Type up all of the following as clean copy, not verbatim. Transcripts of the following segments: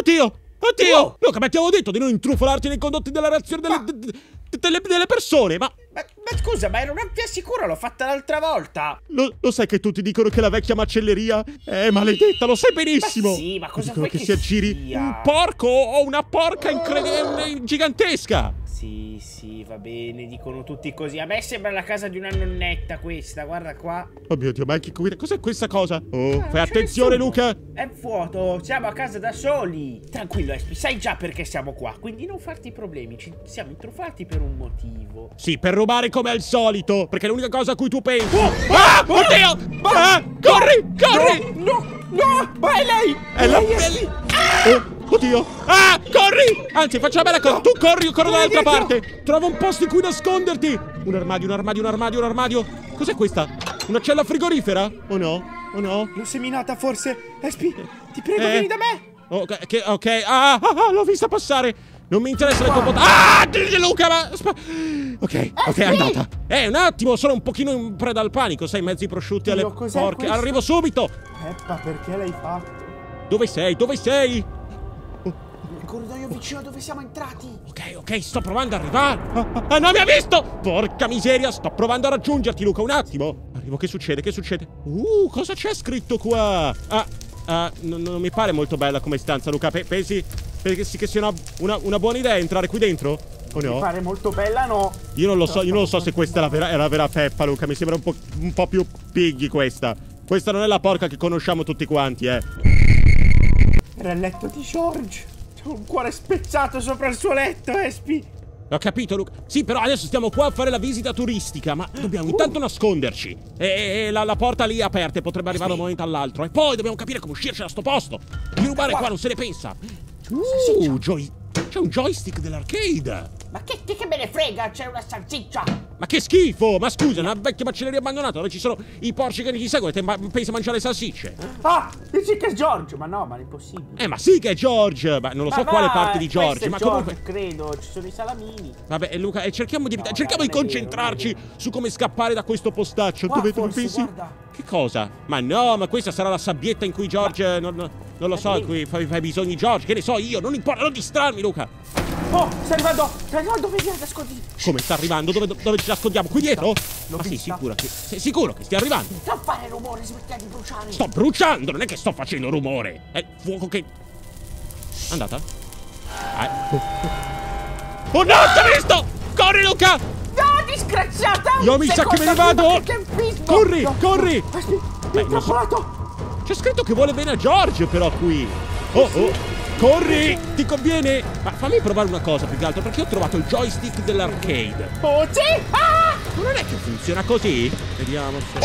Oddio! Oddio! Oh. Luca, ma ti avevo detto di non intrufolarti nei condotti della reazione delle, delle persone, ma scusa, ma ero un sicuro, l'ho fatta l'altra volta. Lo sai che tutti dicono che la vecchia macelleria è maledetta, lo sai benissimo. Ma sì, ma cosa dicono vuoi che si aggiri sia? Un porco o una porca gigantesca. Sì, sì, va bene, dicono tutti così. A me sembra la casa di una nonnetta questa, guarda qua. Oh mio Dio, ma che cos'è questa cosa? Oh, fai attenzione Luca. È vuoto, siamo a casa da soli. Tranquillo, Espi, sai già perché siamo qua, quindi non farti problemi, ci siamo intrufati per un motivo. Sì, per rubare come al solito, perché è l'unica cosa a cui tu pensi. Oddio! Corri, corri! No, ma è lei! È la lei! Oddio! Corri! Anzi, facciamo la cosa. Tu corri, io corro dall'altra parte. Trova un posto in cui nasconderti. Un armadio, un armadio, un armadio, un armadio. Cos'è questa? Una cella frigorifera? O no? O no? L'ho seminata forse. Espi, ti prego, vieni da me. Ok. L'ho vista passare. Non mi interessa le componenti. Luca, ma... Ok, è andata. Un attimo, sono un pochino in preda al panico. Sai, mezzi prosciutti alle porche. Arrivo subito. Peppa, perché l'hai fatto? Dove sei? Dove sei? Corridoio vicino dove siamo entrati. Ok, sto provando ad arrivare. No, mi ha visto! Porca miseria, sto provando a raggiungerti, Luca, un attimo. Arrivo, che succede? Che succede? Cosa c'è scritto qua? Non mi pare molto bella come stanza, Luca. Pensi che sia una buona idea entrare qui dentro? O no? Mi pare molto bella, no? Io non lo so, se questa è la vera Peppa, Luca. Mi sembra un po' più piggy questa. Questa non è la porca che conosciamo tutti quanti, Era il letto di George. Un cuore spezzato sopra il suo letto, Espi. Ho capito, Luca. Sì, però adesso stiamo qua a fare la visita turistica. Ma dobbiamo intanto nasconderci. E la porta lì è aperta, potrebbe arrivare da un momento all'altro. E poi dobbiamo capire come uscirci da sto posto. Di rubare qua non se ne pensa. C'è un joystick dell'arcade. Ma che me ne frega, c'è una salsiccia. Ma che schifo, ma scusa, una vecchia macelleria abbandonata dove ci sono i porci che li seguono e pensi a mangiare le salsicce. Dici che è George, ma no, ma è impossibile. Ma sì che è George, ma non lo so quale parte di George, ma comunque credo, ci sono i salamini. Vabbè, Luca, cerchiamo di concentrarci su come scappare da questo postaccio. Dove tu pensi? Guarda. Che cosa? Ma no, ma questa sarà la sabbietta in cui George, non lo so, in cui fai bisogni George, che ne so io, non importa, non distrarmi, Luca. Sta arrivando, vedi, nascondi. Come sta arrivando? Dove ci nascondiamo? Qui dietro? Sì, sicuro che stia arrivando. Non fare rumore, smettila di bruciare. Sto bruciando, non è che sto facendo rumore. È fuoco che... Andata? Oh no, ti ho visto! Corri, Luca! No, disgraziata! Io mi sa che me ne vado! Corri, corri! Mi ha intrappolato! C'è scritto che vuole bene a George, però, qui. Corri! Ti conviene? Ma fammi provare una cosa più che altro, perché ho trovato il joystick dell'arcade. Sì! Ma non è che funziona così? Vediamo se...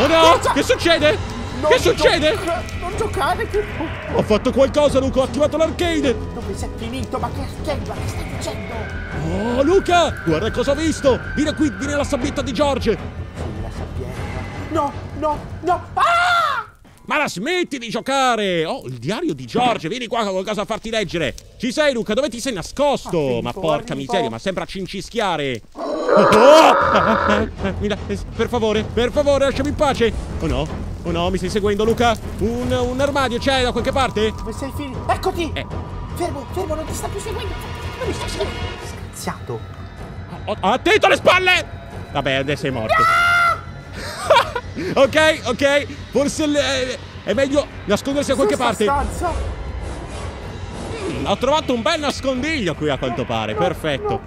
Oh no! Che succede? Che succede? Non giocare più! Ho fatto qualcosa, Luca, ho attivato l'arcade! Dove sei finito? Ma che stai dicendo? Oh, Luca! Guarda cosa ho visto! Vieni qui, vieni alla sabbietta di George! Sì, la sabbietta... No! Ma la smetti di giocare! Oh, il diario di George, vieni qua, ho qualcosa a farti leggere! Ci sei, Luca? Dove ti sei nascosto? Ma porca miseria, ma sembra cincischiare! Per favore, lasciami in pace! Oh no, mi stai seguendo, Luca? Un armadio c'è da qualche parte? Dove sei finito? Eccoti! Fermo, non ti sta più seguendo! Non mi stai seguendo! Scherziato! Attento alle spalle! Vabbè, adesso sei morto! Ok, forse è meglio nascondersi da qualche parte. Ho trovato un bel nascondiglio qui a quanto pare, perfetto.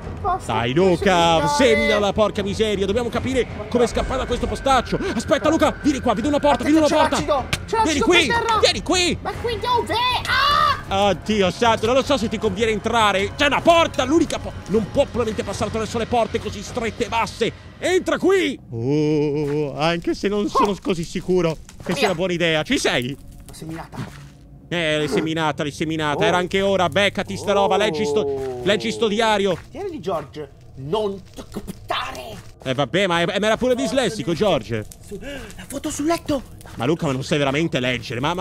Dai Luca, semina la porca miseria, dobbiamo capire come scappare da questo postaccio. Aspetta Luca, vieni qua, vedo una porta, Vieni qui! Ma qui dove? Oddio santo, non lo so se ti conviene entrare. C'è una porta, l'unica porta. Non può probabilmente passare attraverso le porte così strette e basse. Entra qui! Anche se non sono così sicuro che sia una buona idea. Ci sei? L'ho seminata. L'hai seminata. Era anche ora. Beccati sta roba. Leggi sto diario. Diario di George. Non captare. Vabbè, ma era pure dislessico, George. La foto sul letto. La Ma Luca, ma non sai veramente leggere. Ma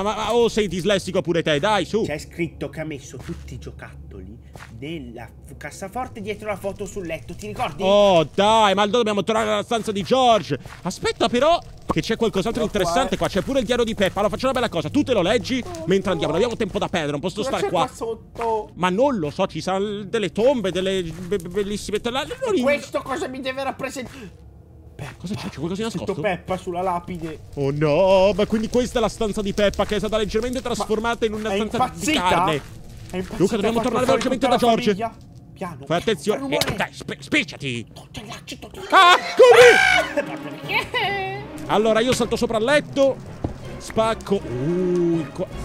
sei dislessico pure te, dai, su. C'è scritto che ha messo tutti i giocattoli nella cassaforte dietro la foto sul letto, ti ricordi? Oh, dai, ma dobbiamo tornare alla stanza di George. Aspetta però che c'è qualcos'altro interessante qua. C'è pure il diario di Peppa. Allora faccio una bella cosa, tu te lo leggi mentre andiamo, non abbiamo tempo da perdere, non posso stare qua. Sotto? Ma non lo so, ci saranno delle tombe, delle bellissime tellate. Questo cosa mi deve rappresentare? Beh, cosa c'è? C'è qualcosa di nascosto? C'è Peppa sulla lapide. Oh no, ma quindi questa è la stanza di Peppa, che è stata leggermente trasformata in una stanza di carne. È impazzita. Luca, dobbiamo tornare velocemente da George. Piano. Fai attenzione. Dai, spicciati. Ah, corri! Allora, io salto sopra il letto. Spacco.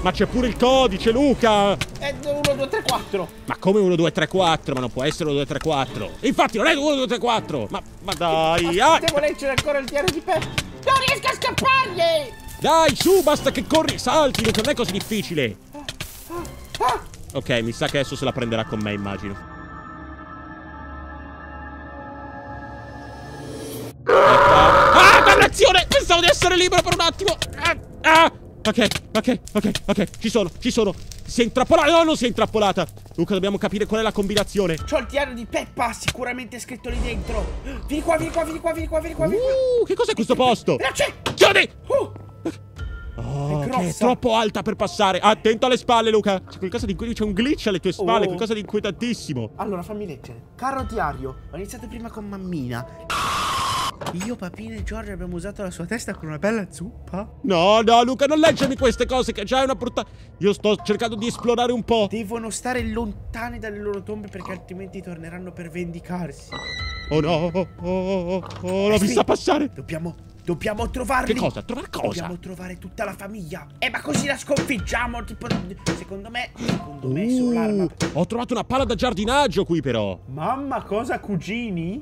Ma c'è pure il codice, Luca. È 1234. Ma come 1234? Ma non può essere 1234. Infatti non è 1234. Ma dai. Ah, devo leggere ancora il diario di Peppa. Non riesco a scappargli. Dai, su, basta che corri, salti, Luca, non è così difficile. Ok, mi sa che adesso se la prenderà con me, immagino. Ah, dannazione! Pensavo di essere libero per un attimo. Ok, ci sono. Si è intrappolata, no, non si è intrappolata. Luca, dobbiamo capire qual è la combinazione. C'ho il diario di Peppa, sicuramente scritto lì dentro. Vieni qua. Che cos'è questo posto? La c'è! Chiudi! Oh, è troppo alta per passare. Attento alle spalle, Luca. C'è qualcosa di cui c'è un glitch alle tue spalle, qualcosa di inquietantissimo. Allora, fammi leggere. Caro diario, ho iniziato prima con mammina. Io, Papino e George abbiamo usato la sua testa con una bella zuppa. No, Luca, non leggermi queste cose, che già è una brutta... Io sto cercando di esplorare un po'. Devono stare lontani dalle loro tombe, perché altrimenti torneranno per vendicarsi. Oh no, l'ho vista passare. Dobbiamo trovarli. Che cosa? Trovare cosa? Dobbiamo trovare tutta la famiglia. Ma così la sconfiggiamo. Tipo, secondo me è solo l'arma. Ho trovato una pala da giardinaggio qui, però. Mamma, cosa cucini?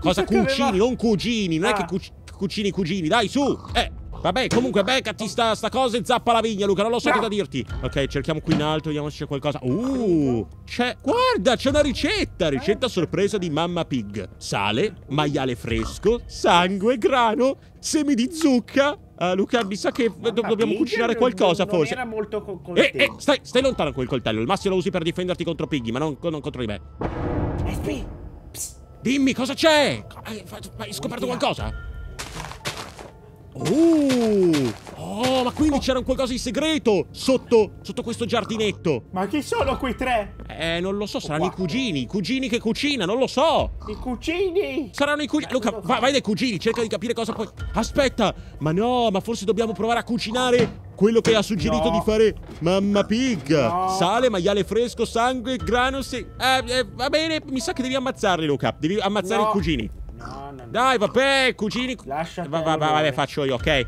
Cosa cucini? Non cugini. Non è che cucini i cugini. Dai, su. Vabbè, comunque, beccati sta cosa e zappa la vigna, Luca. Non lo so che da dirti. Ok, cerchiamo qui in alto, vediamo se c'è qualcosa. C'è. Guarda, c'è una ricetta. Ricetta sorpresa di Mamma Pig: sale, maiale fresco, sangue, grano, semi di zucca. Luca, mi sa che dobbiamo cucinare qualcosa, forse. Non era molto stai lontano quel coltello. Il massimo lo usi per difenderti contro Piggy, ma non contro di me. Dimmi, cosa c'è? Hai scoperto qualcosa? Oh, ma quindi c'era un qualcosa di segreto sotto questo giardinetto. Ma chi sono quei tre? Non lo so, saranno i cugini che cucinano, non lo so. I cugini? Saranno i cugini. Luca, vai dai cugini, cerca di capire cosa puoi. Aspetta, ma no, ma forse dobbiamo provare a cucinare quello che ha suggerito di fare Mamma Pig. Sale, maiale fresco, sangue, grano, va bene, mi sa che devi ammazzarli, Luca. Devi ammazzare i cugini. No. Dai, vabbè, cugini. Lascia. Vabbè, faccio io, ok.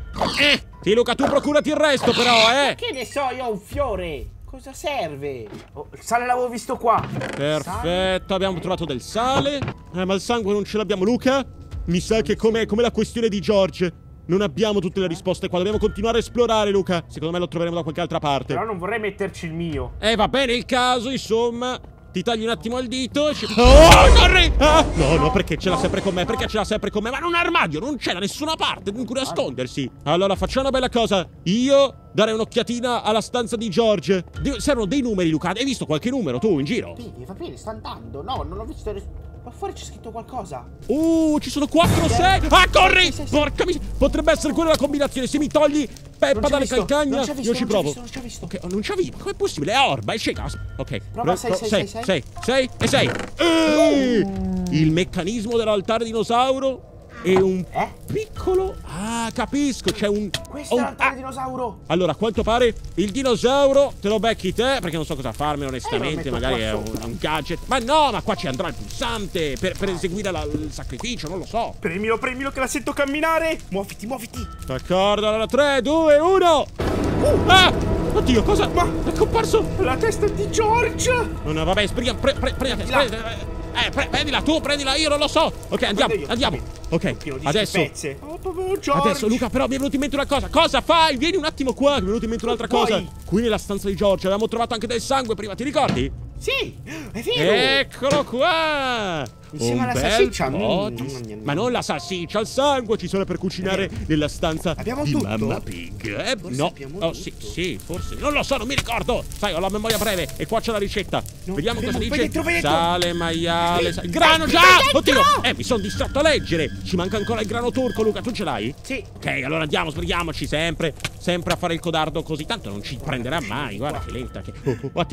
Sì, Luca, tu procurati il resto, però, Che ne so, io ho un fiore. Cosa serve? Il sale l'avevo visto qua. Perfetto, abbiamo trovato del sale. Ma il sangue non ce l'abbiamo, Luca. Mi sa che come la questione di George. Non abbiamo tutte le risposte qua, dobbiamo continuare a esplorare, Luca. Secondo me lo troveremo da qualche altra parte. Però non vorrei metterci il mio. Va bene il caso, insomma. Ti tagli un attimo il dito e corri! No, perché ce l'ha sempre con me? Perché ce l'ha sempre con me? Ma in un armadio non c'è da nessuna parte in cui nascondersi. Allora, facciamo una bella cosa. Io darei un'occhiatina alla stanza di George. Servono dei numeri, Luca. Hai visto qualche numero tu in giro? Va bene, sto andando. No, non l'ho visto. Ma fuori c'è scritto qualcosa. Ci sono 4 o 6. Corri! Porca miseria. Potrebbe essere quella la combinazione. Se mi togli Peppa dalle calcagna, io ci provo. Non ci ha visto. Ok, non ci ha visto. Com'è possibile? È orba, è scema. Ok. Prova 6 e 6. Il meccanismo dell'altare dinosauro. E un piccolo... capisco, c'è un... Questo è l'altare dinosauro. Allora, a quanto pare il dinosauro te lo becchi te, perché non so cosa farmene onestamente, magari è un gadget. Ma qua ci andrà il pulsante per eseguire il sacrificio, non lo so. Premilo che la sento camminare. Muoviti. D'accordo, allora 3, 2, 1. Oddio, cosa? Ma è comparso la testa di George. No, vabbè, prendila. Prendila tu, prendila io, non lo so. Ok, andiamo. Ok, adesso. Adesso, Luca, però mi è venuto in mente una cosa. Cosa fai? Vieni un attimo qua, mi è venuto in mente un'altra cosa. Qui nella stanza di George avevamo trovato anche del sangue prima, ti ricordi? Sì, è vero. Eccolo qua. Insieme alla salsiccia. Ma non la salsiccia, il sangue ci sarà per cucinare nella stanza di Mamma Pig. No, oh, sì, forse. Non lo so, non mi ricordo. Sai, ho la memoria breve e qua c'è la ricetta. Vediamo cosa dice. Sale, maiale, grano già! Oddio! Mi sono distratto a leggere. Ci manca ancora il grano turco, Luca. Tu ce l'hai? Sì. Ok, allora andiamo, sbrighiamoci sempre. Sempre a fare il codardo così. Tanto non ci prenderà mai. Guarda che lenta.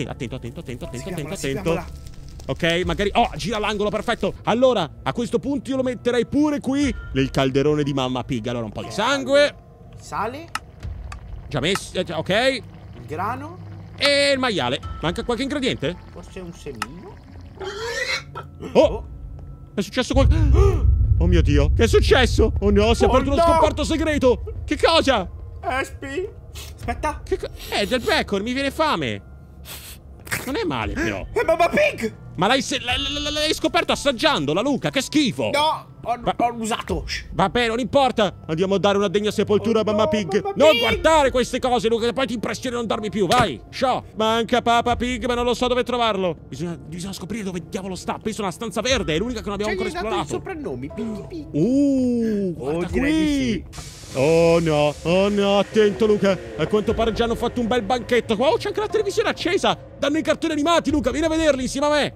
Attento. Ok, magari... Oh, gira l'angolo, perfetto. Allora, a questo punto io lo metterei pure qui nel calderone di Mamma Pig. Allora, un po' di sangue. Sale. Già messo, ok. Il grano. E il maiale. Manca qualche ingrediente? Forse un semino. Oh! È successo qualcosa? Oh mio Dio, che è successo? Oh no, si è aperto uno scomparto segreto. Che cosa? Espi. Aspetta. Del pecor, mi viene fame. Non è male, però. È Mamma Pig! Ma l'hai scoperto assaggiandola, Luca? Che schifo! No, ho usato. Vabbè, non importa. Andiamo a dare una degna sepoltura a Mamma Pig. Non guardare queste cose, Luca, che poi ti impressioni e non dormi più. Vai, sciò. Manca Papa Pig, ma non lo so dove trovarlo. Bisogna scoprire dove diavolo sta. Penso una stanza verde, è l'unica che non abbiamo ancora esplorato. Ci hai dato i soprannomi, Piggy Pig. Guarda qui. Oh no, attento Luca. A quanto pare già hanno fatto un bel banchetto. Qua c'è anche la televisione accesa. Danno i cartoni animati, Luca, vieni a vederli insieme a me.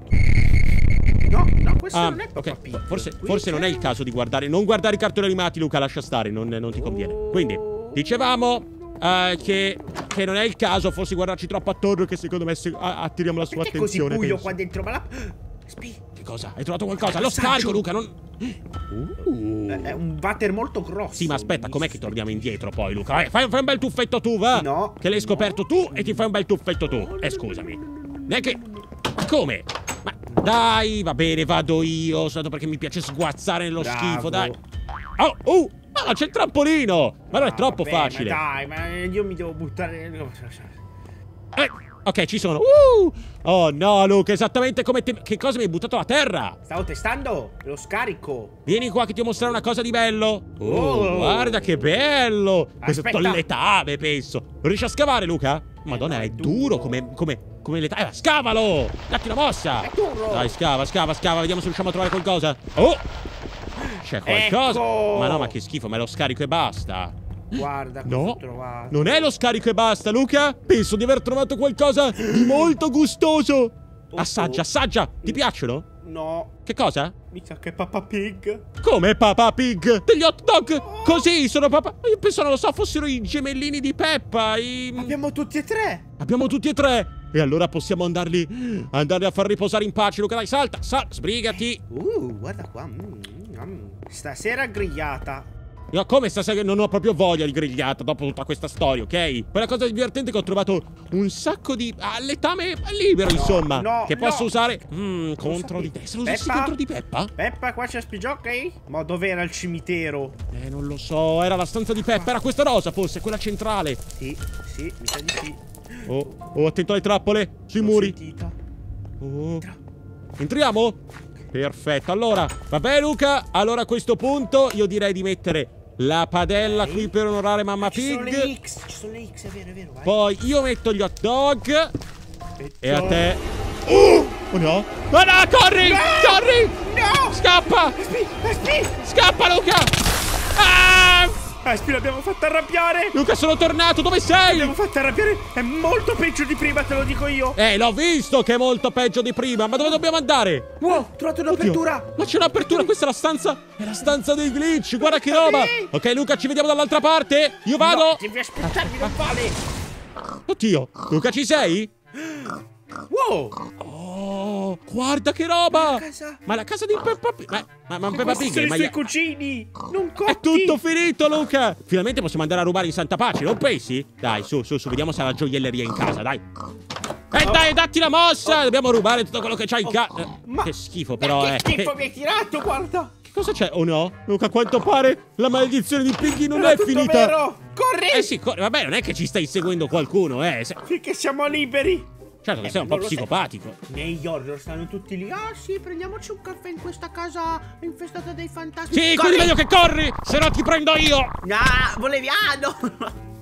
No, questo non è Peppa Pig. Forse non è il caso di guardare. Non guardare i cartoni animati, Luca, lascia stare, non ti conviene. Quindi, dicevamo che non è il caso forse di guardarci troppo attorno, che secondo me attiriamo la sua attenzione. È così buio qua dentro, ma la... Che cosa? Hai trovato qualcosa? Lo scarico, Luca, non... È un water molto grosso. Sì, ma aspetta, com'è che torniamo indietro poi, Luca? Fai un bel tuffetto tu, va? No. Che l'hai scoperto tu e ti fai un bel tuffetto tu. Scusami. Neanche... Come? Ma dai, va bene, vado io. Solo perché mi piace sguazzare nello schifo, dai. Oh, c'è il trampolino. Ma non è troppo facile. Dai, ma io mi devo buttare... Ok, ci sono. Oh no, Luca, esattamente come te... Che cosa mi hai buttato a terra? Stavo testando lo scarico. Vieni qua che ti ho mostrato una cosa di bello. Guarda che bello. Aspetta. Questo le tave, penso. Lo riesci a scavare, Luca? Madonna, è duro come le tave. Scavalo! Datti una mossa. È duro. Dai, scava. Vediamo se riusciamo a trovare qualcosa. C'è qualcosa. Ecco. Ma no, ma che schifo. Ma lo scarico e basta. Guarda, no, non è lo scarico e basta, Luca. Penso di aver trovato qualcosa di molto gustoso. Assaggia. Ti piacciono? No. Che cosa? Mi sa che è Papa Pig. Come Papa Pig? Degli hot dog? Così sono Papa... Io penso, non lo so, fossero i gemellini di Peppa. Abbiamo tutti e tre. E allora possiamo andarli a far riposare in pace, Luca. Dai, salta, sbrigati. Guarda qua. Stasera grigliata. No, come stasera? Non ho proprio voglia di grigliata dopo tutta questa storia, ok? Quella cosa divertente è che ho trovato un sacco di letame libero, insomma. Che posso usare contro di te. Se lo usassi contro di Peppa? Peppa, qua c'è Spigioc. Ma dov'era il cimitero? Non lo so, era la stanza di Peppa. Era questa rosa, forse, quella centrale. Sì, mi sa di sì. Oh, attento alle trappole sui muri. Entriamo? Perfetto, allora, vabbè Luca, allora a questo punto io direi di mettere la padella qui per onorare Mamma Pig. Ci sono le X, è vero, vai. Poi io metto gli hot dog e a te... Oh no! Ma no, corri! No! Corri! No! Scappa! Scappa Luca! L'abbiamo fatta arrabbiare! Luca, sono tornato, dove sei? L'abbiamo fatta arrabbiare, è molto peggio di prima, te lo dico io! L'ho visto che è molto peggio di prima, ma dove dobbiamo andare? Ho trovato un'apertura! Ma c'è un'apertura, questa è la stanza! È la stanza dei glitch, guarda che roba! Ok, Luca, ci vediamo dall'altra parte! Io vado! No, devi aspettarmi, non vale! Oddio, Luca, ci sei? Oh, guarda che roba! Ma la casa di Peppa Pig. Ma Peppa Pig, i suoi cugini non cotti. È tutto finito, Luca. Finalmente possiamo andare a rubare in santa pace, non pensi? Dai, su, vediamo se ha la gioielleria in casa, dai. Dai, datti la mossa. Dobbiamo rubare tutto quello che c'hai in casa. Che schifo però, che schifo mi hai tirato, guarda. Che cosa c'è? Oh no, Luca, a quanto pare la maledizione di Piggy non è finita. Vero. Corri! Sì, corri. Vabbè, non è che ci stai seguendo qualcuno, Finché siamo liberi. Certo, che sei un po' psicopatico. Negli horror stanno tutti lì. Sì, prendiamoci un caffè in questa casa infestata dai fantasmi. Sì, corri! Quindi meglio che corri, se no ti prendo io. No, volevi... no.